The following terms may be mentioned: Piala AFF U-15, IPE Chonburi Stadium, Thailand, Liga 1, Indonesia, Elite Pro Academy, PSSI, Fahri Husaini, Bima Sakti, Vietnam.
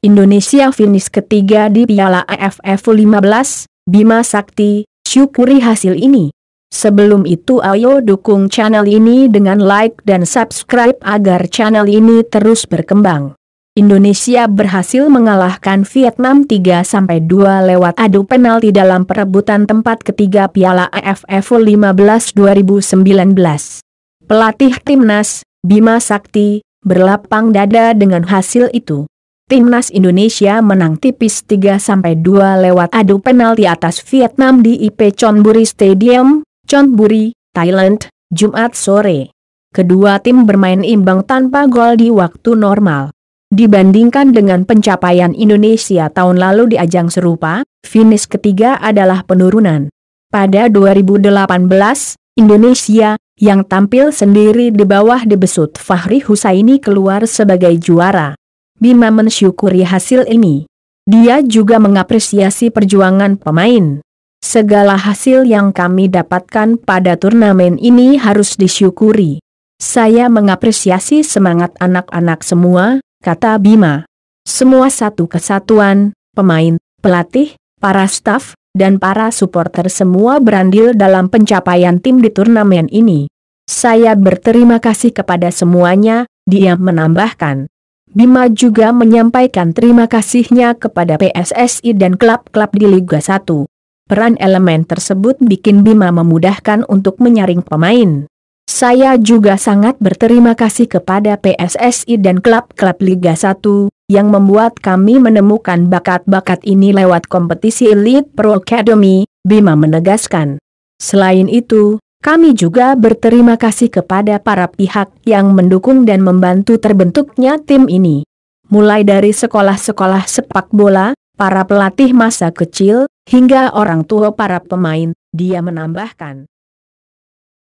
Indonesia finish ketiga di Piala AFF U-15, Bima Sakti, syukuri hasil ini. Sebelum itu ayo dukung channel ini dengan like dan subscribe agar channel ini terus berkembang. Indonesia berhasil mengalahkan Vietnam 3-2 lewat adu penalti dalam perebutan tempat ketiga Piala AFF U-15 2019. Pelatih Timnas, Bima Sakti, berlapang dada dengan hasil itu. Timnas Indonesia menang tipis 3-2 lewat adu penalti atas Vietnam di IPE Chonburi Stadium, Chonburi, Thailand, Jumat sore. Kedua tim bermain imbang tanpa gol di waktu normal. Dibandingkan dengan pencapaian Indonesia tahun lalu di ajang serupa, finish ketiga adalah penurunan. Pada 2018, Indonesia, yang tampil sendiri di bawah debesut Fahri Husaini keluar sebagai juara. Bima mensyukuri hasil ini. Dia juga mengapresiasi perjuangan pemain. Segala hasil yang kami dapatkan pada turnamen ini harus disyukuri. Saya mengapresiasi semangat anak-anak semua, kata Bima. Semua satu kesatuan, pemain, pelatih, para staf, dan para supporter semua berandil dalam pencapaian tim di turnamen ini. Saya berterima kasih kepada semuanya, dia menambahkan. Bima juga menyampaikan terima kasihnya kepada PSSI dan klub-klub di Liga 1. Peran elemen tersebut bikin Bima memudahkan untuk menyaring pemain. Saya juga sangat berterima kasih kepada PSSI dan klub-klub Liga 1, yang membuat kami menemukan bakat-bakat ini lewat kompetisi Elite Pro Academy, Bima menegaskan. Selain itu, kami juga berterima kasih kepada para pihak yang mendukung dan membantu terbentuknya tim ini. Mulai dari sekolah-sekolah sepak bola, para pelatih masa kecil, hingga orang tua para pemain, dia menambahkan.